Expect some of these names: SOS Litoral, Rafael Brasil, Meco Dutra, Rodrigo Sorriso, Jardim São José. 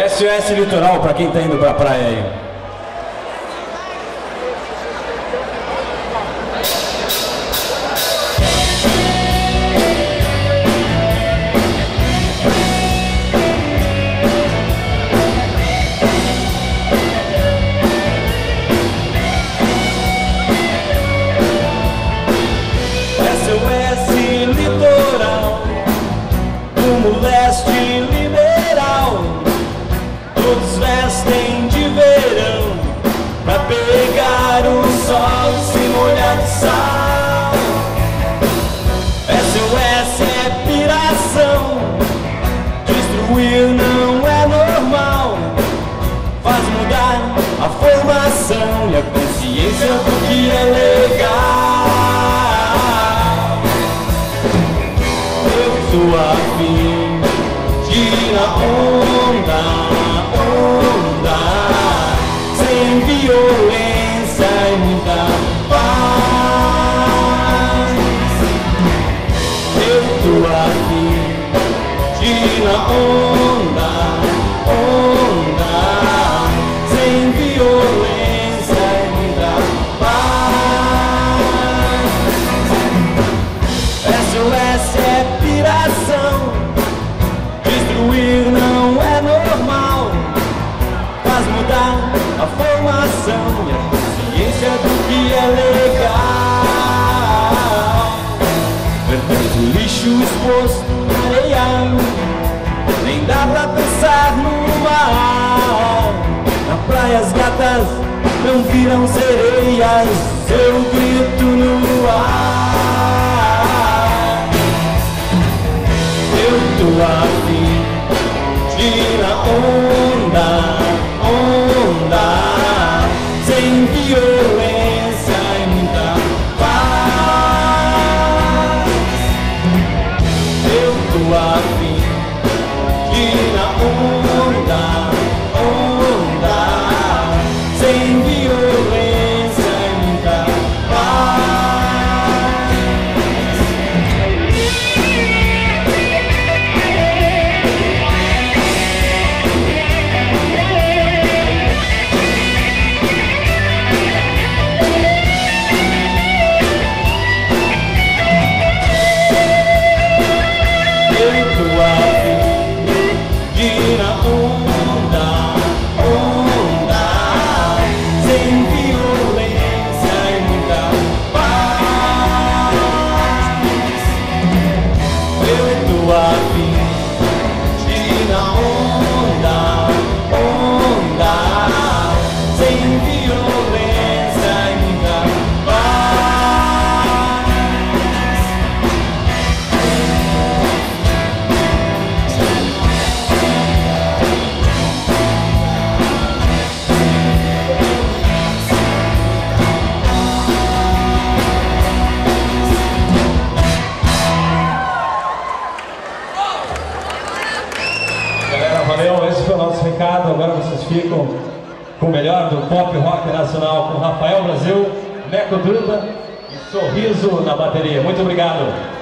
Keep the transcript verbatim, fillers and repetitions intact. S O S Litoral, pra quem tá indo pra praia aí. S O S Litoral, como leste liberal. Todos vestem de verão pra pegar o sol e se molhar de sal. S O S é piração, destruir não é normal, faz mudar a formação e a consciência do que é legal. Eu sou a fim de ir na onda, sem violência e muita paz. Eu tô aqui de ir na onda, onda, sem violência e muita paz. S O S é piração, destruir não é normal, faz mudar a formação e a consciência do que é legal. Perdendo lixo exposto na areia, nem dá pra pensar no mar. Na praia as gatas não viram sereias, eu grito no ar. Eu tô afim de ir na onda, sem violência e muita paz. Eu tô afim de ir na onda, onda, sem violência e muita paz. Valeu, esse foi o nosso recado. Agora vocês ficam com o melhor do pop rock nacional, com Rafael Brasil, Meco Dutra e Sorriso na bateria. Muito obrigado.